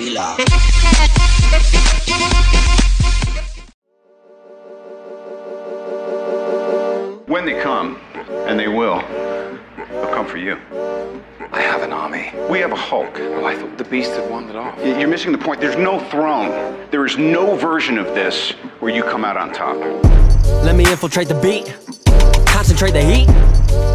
Villa. When they come, and they will, they'll come for you. I have an army. We have a Hulk. Well, I thought the Beast had wandered off. You're missing the point. There's no throne. There is no version of this where you come out on top. Let me infiltrate the beat. Concentrate the heat.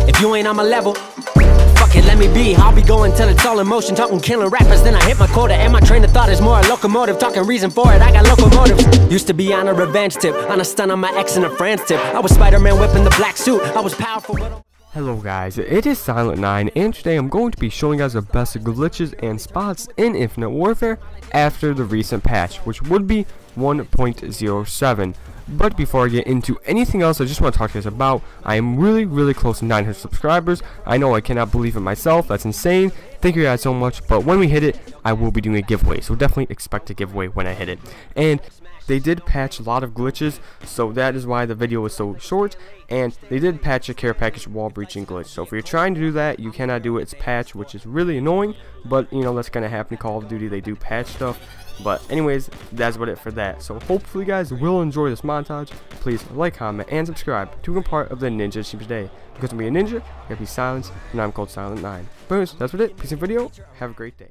If you ain't on my level, fuck it, let me be. I'll be going till it's all in motion. Talking killing rappers, then I hit my quota. And my train of thought is more a locomotive. Talking reason for it, I got locomotive. Used to be on a revenge tip, on a stunt on my ex and a friend's tip. I was Spider-Man whipping the black suit. I was powerful but... Hello guys, it is Silent Nine, and today I'm going to be showing you guys the best glitches and spots in Infinite Warfare after the recent patch, which would be 1.07. But before I get into anything else, I just want to talk to you guys about, I am really close to 900 subscribers. I know, I cannot believe it myself, that's insane. Thank you guys so much, but when we hit it, I will be doing a giveaway, so definitely expect a giveaway when I hit it. And they did patch a lot of glitches, so that is why the video was so short, and they did patch a care package wall breaching glitch. So if you're trying to do that, you cannot do it. It's patched, which is really annoying, but you know, that's going to happen. Call of Duty, they do patch stuff. But anyways, that's about it for that. So hopefully you guys will enjoy this montage. Please like, comment, and subscribe to become part of the Ninja team today. Because to be a ninja, you have to be silenced, and I'm called Silent Nine. But anyways, that's about it. Peace in video. Have a great day.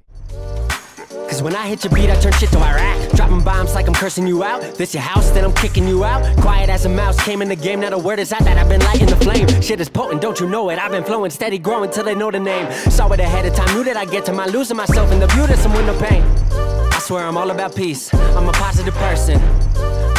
Cause when I hit your beat, I turn shit to Iraq. Dropping bombs like I'm cursing you out. This your house, then I'm kicking you out. Quiet as a mouse, came in the game, not a word is out that I've been lighting the flame. Shit is potent, don't you know it? I've been flowing, steady growing till they know the name. Saw it ahead of time, knew that I get to my losing myself in the view that's some window pane. I swear I'm all about peace, I'm a positive person.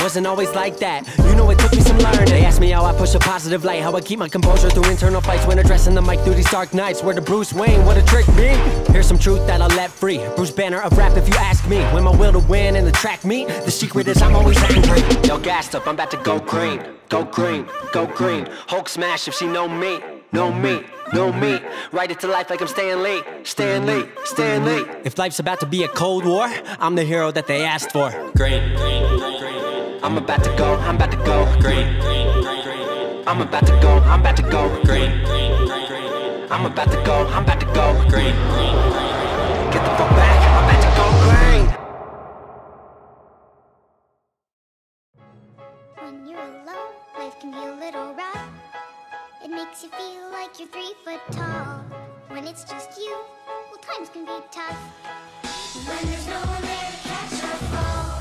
Wasn't always like that, you know it took me some learning. They asked me how I push a positive light, how I keep my composure through internal fights when addressing the mic through these dark nights. Word to Bruce Wayne, what a trick be. Here's some truth that I'll let free, Bruce Banner of rap if you ask me. When my will to win and the track meet, the secret is I'm always angry. Yo, gassed up, I'm about to go green, go green, go green. Hulk smash if she know me, know me, know me. Write it to life like I'm Stan Lee, Stan Lee, Stan Lee. If life's about to be a cold war, I'm the hero that they asked for. Green, green, green, green. I'm about to go, I'm about to go green. I'm about to go, I'm about to go green. I'm about to go, I'm about to go green. Get the fuck back, I'm about to go green. When you're alone, life can be a little rough. It makes you feel like you're 3 foot tall. When it's just you, well, times can be tough. When there's no one there to catch your fall.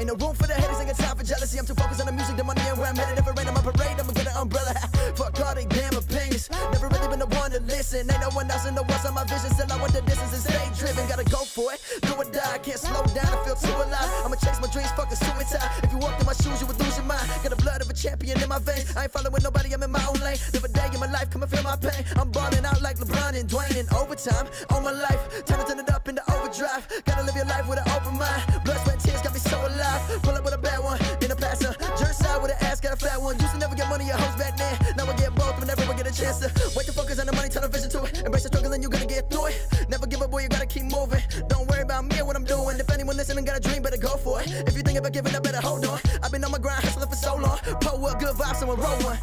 Ain't no room for the haters, ain't got time for jealousy. I'm too focused on the music, the money, and where I'm headed. If it rain, I'm a parade, I'ma get an umbrella. Fuck all they damn opinions. Never really been the one to listen. Ain't no one else in the world's on my vision. Still I went the distance and stay driven. Gotta go for it, do or die. Can't slow down, I feel too alive. I'ma chase my dreams, fuck a suicide. If you walked in my shoes, you would lose your mind. Got the blood of a champion in my veins. I ain't following nobody, I'm in my own lane. Live a day in my life, come and feel my pain. I'm balling out like LeBron and Dwayne. In overtime, all my life, time to turn it up into overdrive. Gotta live your life with an open mind. Blood, sweat, tears, got me so alive. Pull up with a bad one, then a passer. Jerk side with an ass, got a flat one. Used to never get money, your hoes back then. Now I get both, but never get a chance to. Wake the focus on the money, turn the vision to it. Embrace the struggle and you're gonna get through it. Never give up, boy, you gotta keep moving. Don't worry about me or what I'm doing. If anyone listening got a dream, better go for it. If you think about giving up, better hold on. I've been on my grind, hustling for so long. Pull up, good vibes, someone roll one.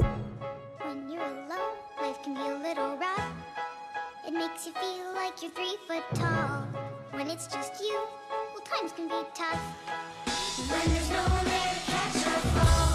When you're alone, life can be a little rough. It makes you feel like you're 3 foot tall. When it's just you, well, times can be tough. When there's no one there to catch your fall.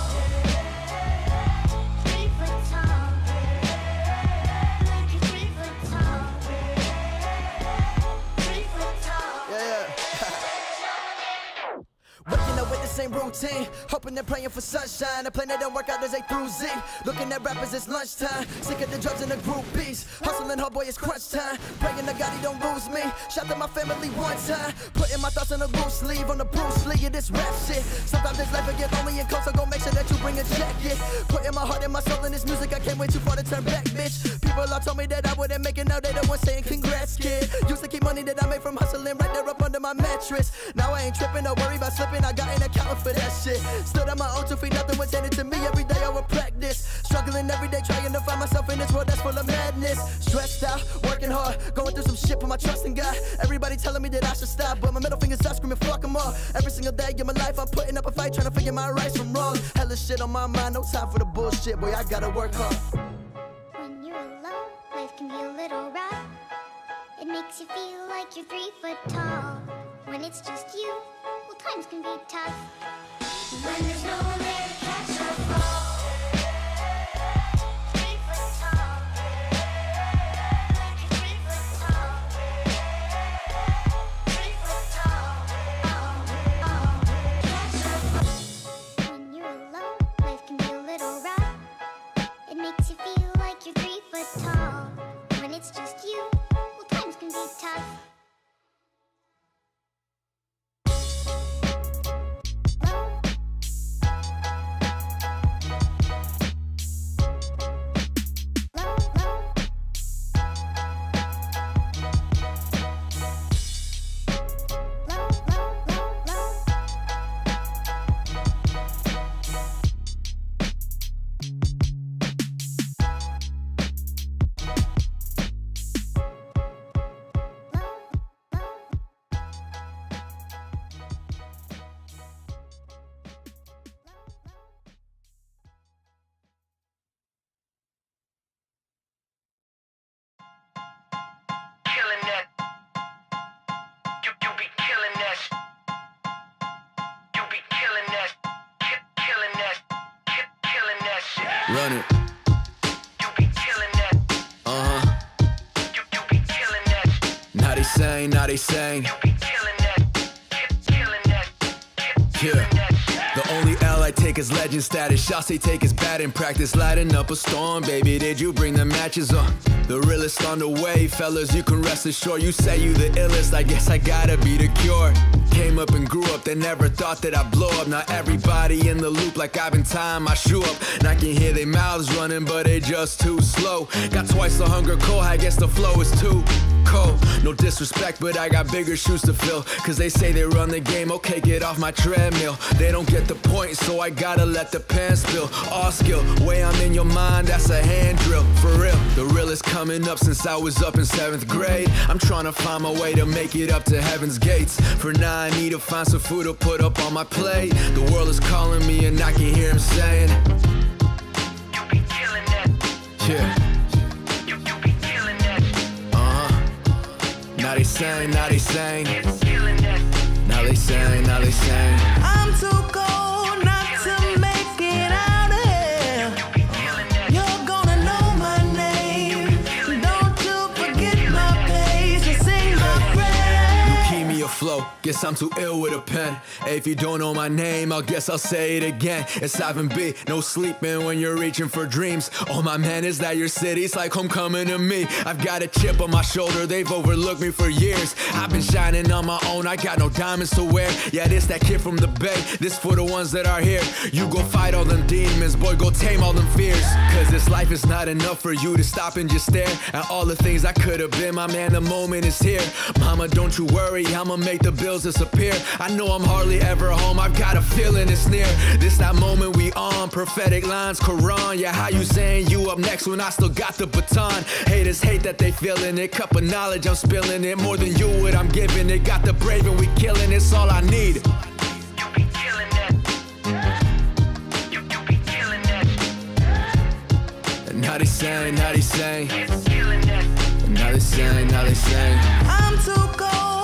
Same routine, hoping they're praying for sunshine. A plan that don't work out as A through Z. Looking at rappers, it's lunchtime. Sick of the drugs and the groupies. Hustling, oh boy, it's crunch time. Praying to God he don't lose me. Shout to my family one time. Putting my thoughts on a loose sleeve, on the Bruce Lee of this rap shit. Sometimes this life will get lonely and cold, so go make sure that you bring a jacket. Putting my heart and my soul in this music, I can't wait too far to turn back, bitch. People all told me that I wouldn't make it, now they the ones saying congrats, kid. Used to keep money that I made from hustling right there up under my mattress. Now I ain't tripping, don't worry about slipping. I got an account talent for that shit. Stood on my own 2 feet, nothing was handed to me. Every day I would practice, struggling every day, trying to find myself in this world that's full of madness. Stressed out, working hard, going through some shit, put my trust in God. Everybody telling me that I should stop, but my middle finger's out screaming fuck them all. Every single day in my life I'm putting up a fight, trying to figure my rights from wrong. Hella shit on my mind, no time for the bullshit, boy, I gotta work hard. When you're alone, life can be a little rough. It makes you feel like you're 3 foot tall. When it's just you, well, times can be tough. When there's no one there to catch your fall. 3 foot tall. Like you're 3 foot tall. 3 foot tall. Oh, oh, catch your fall. When you're alone, life can be a little rough. It makes you feel like you're 3 foot tall. When it's just you, well, times can be tough. Run it. You be killing that. You be killing that. Now they saying, You be killing that. Killing that. The only L I take is legend status. Shots they take is bad in practice. Lighting up a storm, baby. Did you bring the matches on? The realest on the way, fellas. You can rest assured. You say you the illest. I guess I gotta be the cure. Came up and grew up. They never thought that I'd blow up. Now everybody in the loop, like I've been tying my shoe up. And I can hear their mouths running, but they just too slow. Got twice the hunger cold. I guess the flow is too cold. No disrespect, but I got bigger shoes to fill. Cause they say they run the game. Okay, get off my treadmill. They don't get the point, so I gotta let the pen spill. All skill, way I'm in your mind, that's a hand drill, for real. The real is coming up since I was up in 7th grade. I'm trying to find my way to make it up to heaven's gates. For now I need to find some food to put up on my plate. The world is calling me and I can hear him saying, you be killing that. Yeah. You be killing that. Now they saying, now they saying I'm too cold not to make it out of here. You're gonna know my name. Don't you forget my face and sing my prayer. You keep me afloat. Guess I'm too ill with a pen. Hey, if you don't know my name, I guess I'll say it again. It's 7 B, no sleeping when you're reaching for dreams. Oh my man, is that your city's like homecoming to me. I've got a chip on my shoulder, they've overlooked me for years. I've been shining on my own, I got no diamonds to wear. Yeah, this that kid from the Bay, this for the ones that are here. You go fight all them demons, boy, go tame all them fears. Cause this life is not enough for you to stop and just stare at all the things I could have been. My man, the moment is here. Mama, don't you worry, I'ma make the bills disappear. I know I'm hardly ever home, I've got a feeling it's near. This that moment we on, prophetic lines, Quran. Yeah, how you saying you up next when I still got the baton? Haters hate that they feeling it, cup of knowledge I'm spilling it. More than you would, I'm giving it. Got the brave and we killing, it's all I need. You be killing that. You be killing that. And now they saying, now they saying. Now they saying, now they saying. I'm too cold.